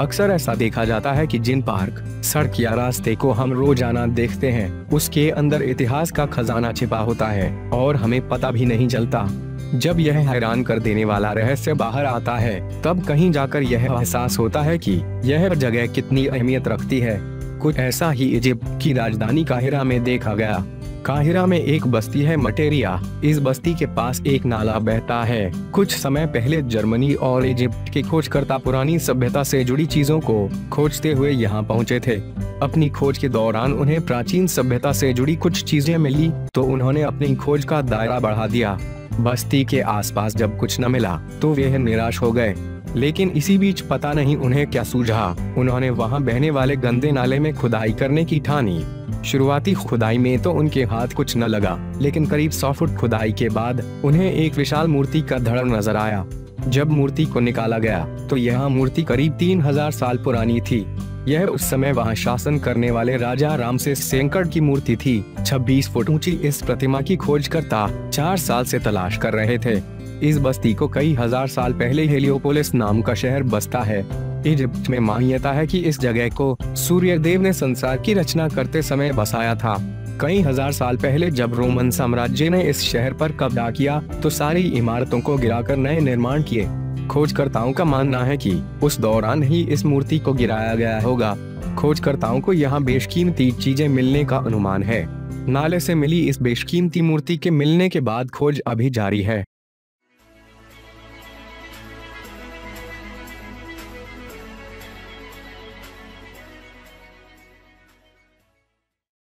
अक्सर ऐसा देखा जाता है कि जिन पार्क, सड़क या रास्ते को हम रोजाना देखते हैं उसके अंदर इतिहास का खजाना छिपा होता है और हमें पता भी नहीं चलता। जब यह हैरान कर देने वाला रहस्य बाहर आता है तब कहीं जाकर यह एहसास होता है कि यह जगह कितनी अहमियत रखती है। कुछ ऐसा ही इजिप्ट की राजधानी काहिरा में देखा गया। काहिरा में एक बस्ती है मटेरिया। इस बस्ती के पास एक नाला बहता है। कुछ समय पहले जर्मनी और इजिप्ट के खोजकर्ता पुरानी सभ्यता से जुड़ी चीजों को खोजते हुए यहाँ पहुँचे थे। अपनी खोज के दौरान उन्हें प्राचीन सभ्यता से जुड़ी कुछ चीजें मिली तो उन्होंने अपनी खोज का दायरा बढ़ा दिया। बस्ती के आसपास जब कुछ न मिला तो वे निराश हो गए, लेकिन इसी बीच पता नहीं उन्हें क्या सूझा, उन्होंने वहाँ बहने वाले गंदे नाले में खुदाई करने की ठानी। शुरुआती खुदाई में तो उनके हाथ कुछ न लगा, लेकिन करीब 100 फुट खुदाई के बाद उन्हें एक विशाल मूर्ति का धड़ नजर आया। जब मूर्ति को निकाला गया तो यह मूर्ति करीब 3000 साल पुरानी थी। यह उस समय वहां शासन करने वाले राजा रामसेंकर की मूर्ति थी। 26 फुट ऊंची इस प्रतिमा की खोजकर्ता 4 साल से तलाश कर रहे थे। इस बस्ती को कई हजार साल पहले हेलियोपोलिस नाम का शहर बसता है। इजिप्ट में मान्यता है कि इस जगह को सूर्य देव ने संसार की रचना करते समय बसाया था। कई हजार साल पहले जब रोमन साम्राज्य ने इस शहर पर कब्जा किया तो सारी इमारतों को गिराकर नए निर्माण किए। खोजकर्ताओं का मानना है कि उस दौरान ही इस मूर्ति को गिराया गया होगा। खोजकर्ताओं को यहाँ बेशकीमती चीजें मिलने का अनुमान है। नाले से मिली इस बेशकीमती मूर्ति के मिलने के बाद खोज अभी जारी है।